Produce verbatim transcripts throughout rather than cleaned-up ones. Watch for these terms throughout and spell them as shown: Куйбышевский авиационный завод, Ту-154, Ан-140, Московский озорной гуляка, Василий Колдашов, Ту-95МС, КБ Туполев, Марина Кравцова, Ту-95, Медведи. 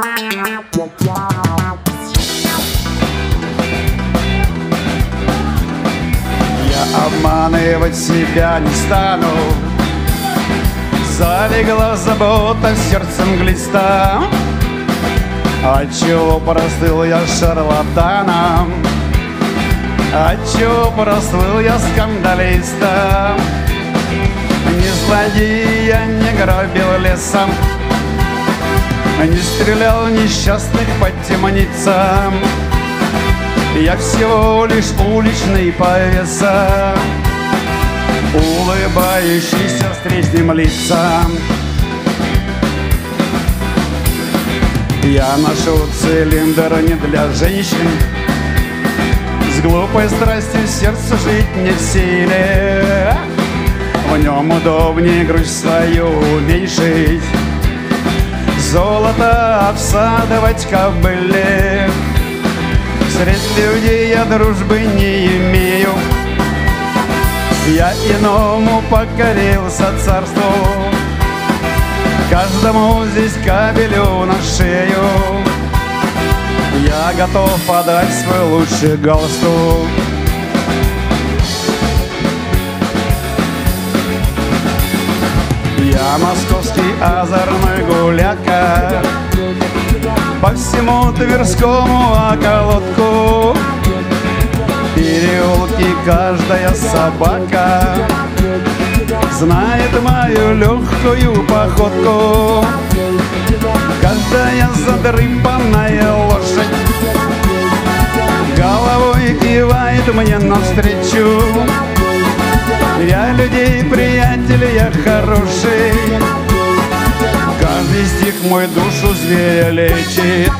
Я обманывать себя не стану, залегла забота сердцем глиста, отчего простыл я шарлатаном, отчего прослыл я скандалистом. Не злодея не грабил лесом, не стрелял несчастных по темницам. Я всего лишь уличный повеса, улыбающийся встречным лицам. Я ношу цилиндр не для женщин, с глупой страстью сердцу жить не в силе. В нем удобнее грусть свою уменьшить, золото обсадовать кобыле. Средь людей я дружбы не имею, я иному покорился царству. Каждому здесь кабелю на шею я готов подать свой лучший галстук. Я московский озорной гуляка, по всему Тверскому околотку. Переулки каждая собака знает мою легкую походку. Каждая задрыпанная лошадь головой кивает мне навстречу. Я людей приятель, я хороший, каждый стих мой душу зверя лечит.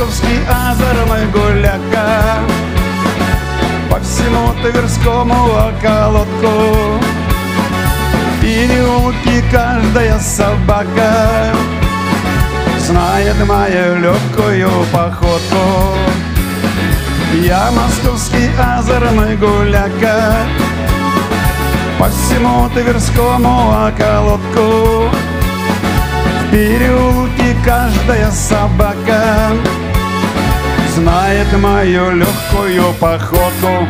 Московский озорной гуляка, по всему Тверскому околотку. Переулки каждая собака знает мою легкую походку. Я московский озорной гуляка, по всему Тверскому околотку. В переулке каждая собака знает мою легкую походку.